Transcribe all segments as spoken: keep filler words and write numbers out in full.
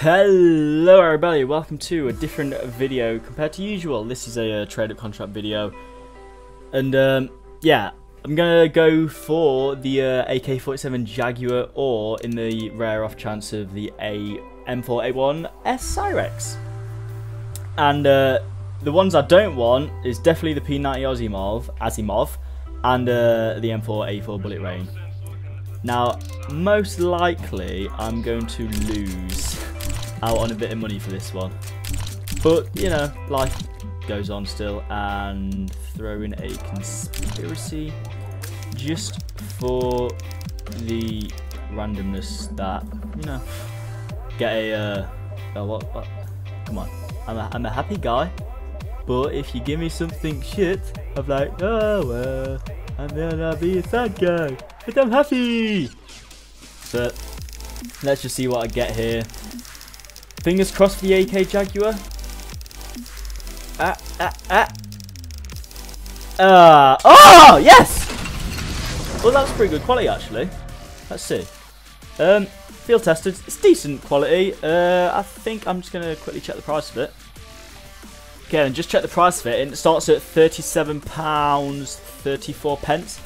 Hello everybody, welcome to a different video compared to usual. This is a, a trade-up contract video, and um, yeah, I'm gonna go for the uh, A K forty-seven Jaguar, or in the rare off chance of the M four A one S Cyrex. And uh, the ones I don't want is definitely the P ninety Asiimov, Asiimov and uh, the M four A four Bullet Rain. Now, most likely I'm going to lose out on a bit of money for this one, but you know, life goes on still. And throw in a conspiracy just for the randomness that, you know, get a uh oh, what, what come on, I'm a, I'm a happy guy, but if you give me something shit, I'm like, oh well, I'm gonna be a sad guy, but I'm happy. But let's just see what I get here. Fingers crossed for the A K Jaguar. Ah, ah, ah. Uh, oh, yes! Well, that was pretty good quality, actually. Let's see. Um, field tested. It's decent quality. Uh, I think I'm just going to quickly check the price of it. Okay, and just check the price of it. And it starts at thirty-seven pounds thirty-four pence.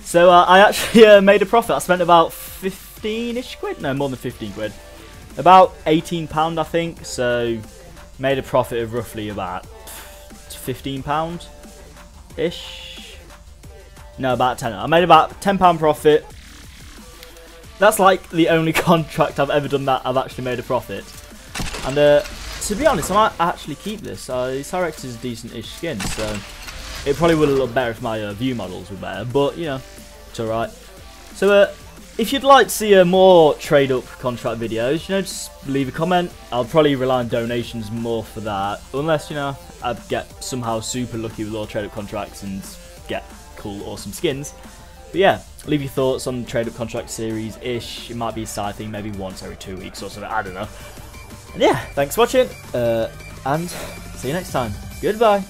So uh, I actually uh, made a profit. I spent about fifteen-ish quid. No, more than fifteen quid. About eighteen pounds, I think, so made a profit of roughly about fifteen pounds-ish. No, about ten. I made about ten pound profit. That's like the only contract I've ever done that I've actually made a profit. And uh, to be honest, I might actually keep this. Uh, this Cyrex is a decent-ish skin, so it probably would have looked better if my uh, view models were better, but, you know, it's alright. So, uh... if you'd like to see uh, more trade-up contract videos, you know, just leave a comment. I'll probably rely on donations more for that, unless, you know, I get somehow super lucky with all trade-up contracts and get cool, awesome skins. But yeah, leave your thoughts on the trade-up contract series-ish. It might be a side thing, maybe once every two weeks or something, I don't know. And yeah, thanks for watching, uh, and see you next time. Goodbye.